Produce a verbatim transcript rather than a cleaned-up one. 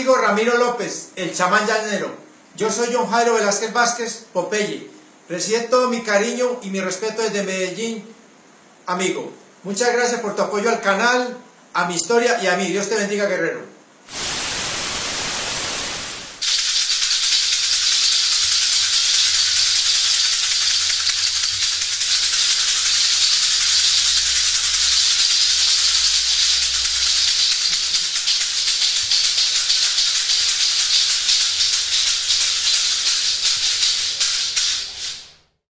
amigo Ramiro López, el chamán llanero. Yo soy John Jairo Velázquez Vázquez, Popeye. Recibe todo mi cariño y mi respeto desde Medellín, amigo. Muchas gracias por tu apoyo al canal, a mi historia y a mí. Dios te bendiga, guerrero.